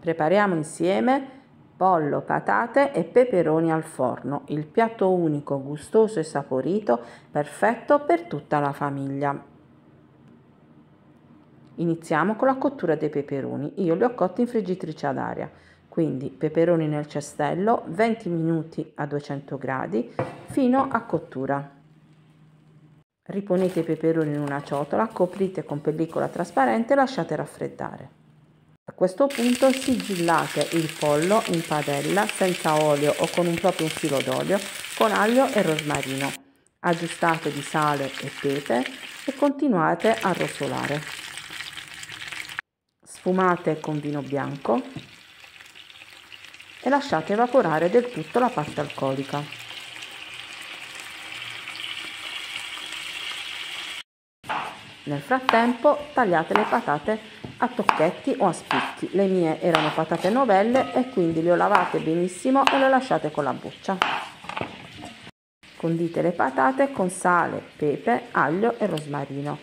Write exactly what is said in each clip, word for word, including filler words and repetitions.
Prepariamo insieme pollo, patate e peperoni al forno, il piatto unico, gustoso e saporito, perfetto per tutta la famiglia. Iniziamo con la cottura dei peperoni. Io li ho cotti in friggitrice ad aria, quindi peperoni nel cestello, venti minuti a duecento gradi, fino a cottura. Riponete i peperoni in una ciotola, coprite con pellicola trasparente e lasciate raffreddare. A questo punto sigillate il pollo in padella senza olio o con un proprio filo d'olio con aglio e rosmarino, aggiustate di sale e pepe e continuate a rosolare. Sfumate con vino bianco e lasciate evaporare del tutto la parte alcolica. Nel frattempo tagliate le patate a tocchetti o a spicchi. Le mie erano patate novelle e quindi le ho lavate benissimo e le lasciate con la buccia. Condite le patate con sale, pepe, aglio e rosmarino.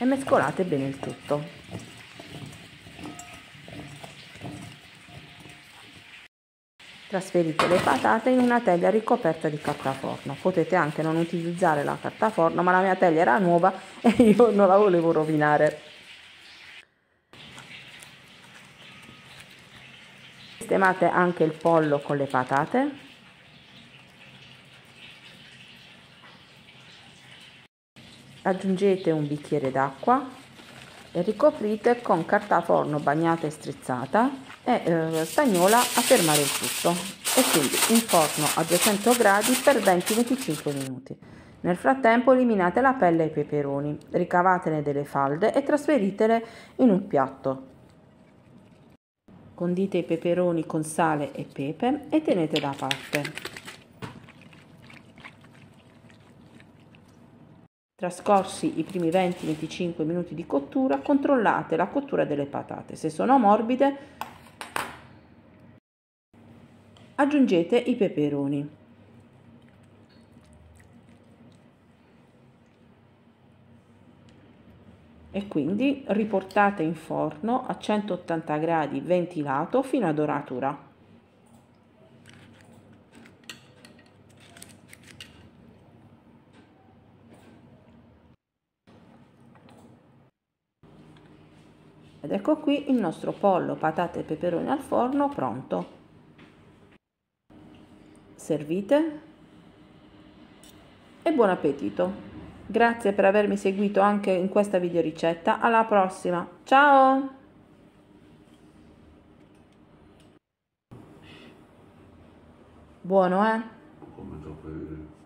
E mescolate bene il tutto. Trasferite le patate in una teglia ricoperta di cartaforno. Potete anche non utilizzare la cartaforno, ma la mia teglia era nuova e io non la volevo rovinare. Sistemate anche il pollo con le patate. Aggiungete un bicchiere d'acqua e ricoprite con cartaforno bagnata e strizzata e eh, stagnola a fermare il tutto, e quindi in forno a duecento gradi per venti venticinque minuti. Nel frattempo eliminate la pelle ai peperoni, ricavatene delle falde e trasferitele in un piatto. Condite i peperoni con sale e pepe e tenete da parte. Trascorsi i primi venti venticinque minuti di cottura, controllate la cottura delle patate. Se sono morbide, aggiungete i peperoni. E quindi riportate in forno a centottanta gradi ventilato fino a doratura. Ed ecco qui il nostro pollo, patate e peperoni al forno pronto. Servite e buon appetito. Grazie per avermi seguito anche in questa videoricetta. Alla prossima, ciao! Buono, eh?